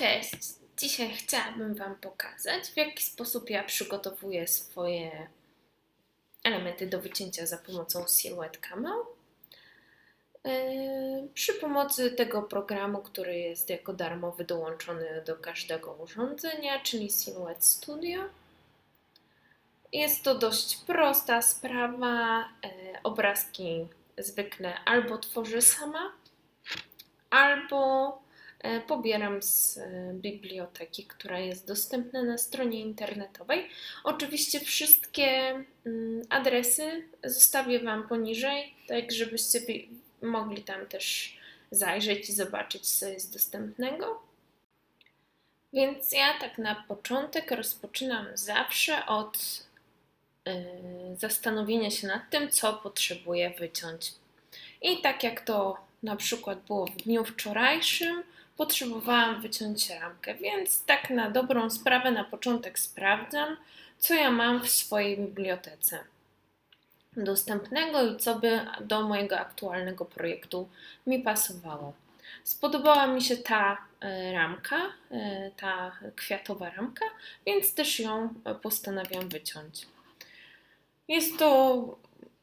Cześć! Dzisiaj chciałabym Wam pokazać, w jaki sposób ja przygotowuję swoje elementy do wycięcia za pomocą Silhouette Cameo. Przy pomocy tego programu, który jest jako darmowy dołączony do każdego urządzenia, czyli Silhouette Studio. Jest to dość prosta sprawa. Obrazki zwykle albo tworzę sama, albo pobieram z biblioteki, która jest dostępna na stronie internetowej. Oczywiście wszystkie adresy zostawię Wam poniżej, tak żebyście mogli tam też zajrzeć i zobaczyć, co jest dostępnego. Więc ja tak na początek rozpoczynam zawsze od zastanowienia się nad tym, co potrzebuję wyciąć. I tak jak to na przykład było w dniu wczorajszym, potrzebowałam wyciąć ramkę, więc tak na dobrą sprawę na początek sprawdzam, co ja mam w swojej bibliotece dostępnego i co by do mojego aktualnego projektu mi pasowało. Spodobała mi się ta ramka, ta kwiatowa ramka, więc też ją postanawiam wyciąć.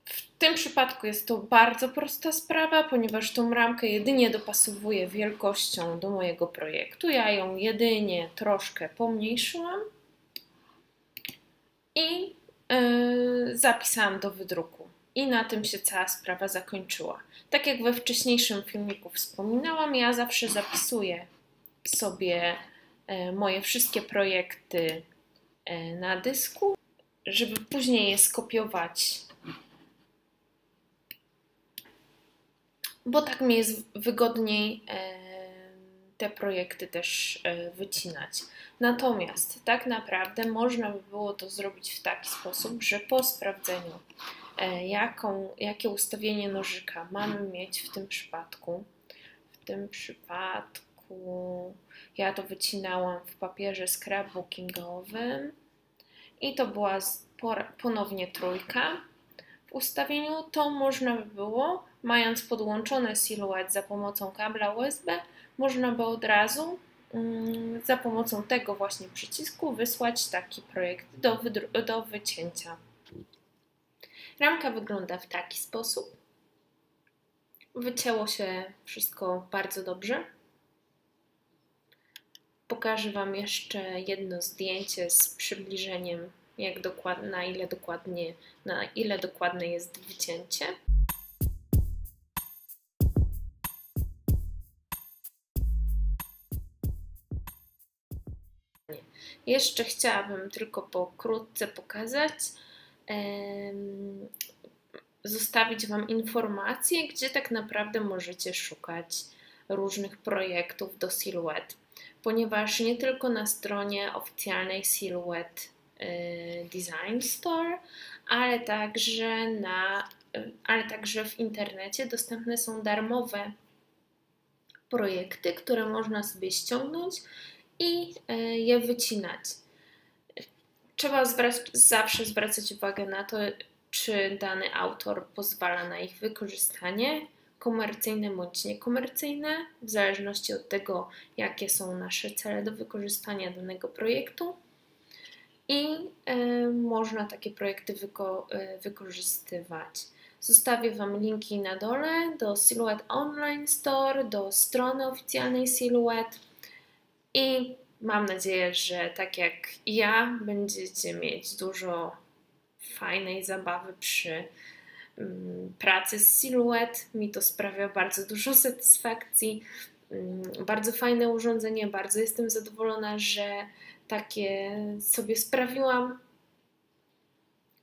W tym przypadku jest to bardzo prosta sprawa, ponieważ tą ramkę jedynie dopasowuję wielkością do mojego projektu. Ja ją jedynie troszkę pomniejszyłam i zapisałam do wydruku. I na tym się cała sprawa zakończyła. Tak jak we wcześniejszym filmiku wspominałam, ja zawsze zapisuję sobie moje wszystkie projekty na dysku, żeby później je skopiować, bo tak mi jest wygodniej te projekty też wycinać. Natomiast tak naprawdę można by było to zrobić w taki sposób, że po sprawdzeniu, jakie ustawienie nożyka mamy mieć w tym przypadku. W tym przypadku ja to wycinałam w papierze scrapbookingowym i to była ponownie trójka. W ustawieniu to można by było, mając podłączone Silhouette za pomocą kabla USB, można by od razu za pomocą tego właśnie przycisku wysłać taki projekt do wycięcia. Ramka wygląda w taki sposób. Wycięło się wszystko bardzo dobrze. Pokażę Wam jeszcze jedno zdjęcie z przybliżeniem, jak na ile dokładne jest wycięcie. Jeszcze chciałabym tylko pokrótce pokazać, zostawić Wam informacje, gdzie tak naprawdę możecie szukać różnych projektów do Silhouette, ponieważ nie tylko na stronie oficjalnej Silhouette Design Store, ale także w internecie dostępne są darmowe projekty, które można sobie ściągnąć i je wycinać. Trzeba zawsze zwracać uwagę na to, czy dany autor pozwala na ich wykorzystanie komercyjne bądź niekomercyjne, w zależności od tego, jakie są nasze cele do wykorzystania danego projektu. I można takie projekty wykorzystywać. Zostawię Wam linki na dole do Silhouette Online Store, do strony oficjalnej Silhouette i mam nadzieję, że tak jak ja będziecie mieć dużo fajnej zabawy przy pracy z Silhouette. Mi to sprawia bardzo dużo satysfakcji. Bardzo fajne urządzenie, bardzo jestem zadowolona, że takie sobie sprawiłam.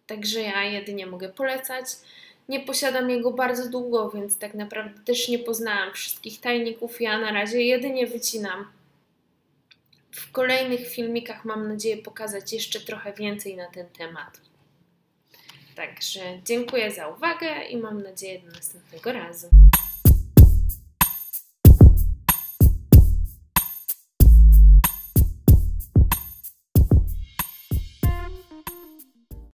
Także ja jedynie mogę polecać. Nie posiadam jego bardzo długo, więc tak naprawdę też nie poznałam wszystkich tajników. Ja na razie jedynie wycinam. W kolejnych filmikach mam nadzieję pokazać jeszcze trochę więcej na ten temat. Także dziękuję za uwagę i mam nadzieję do następnego razu.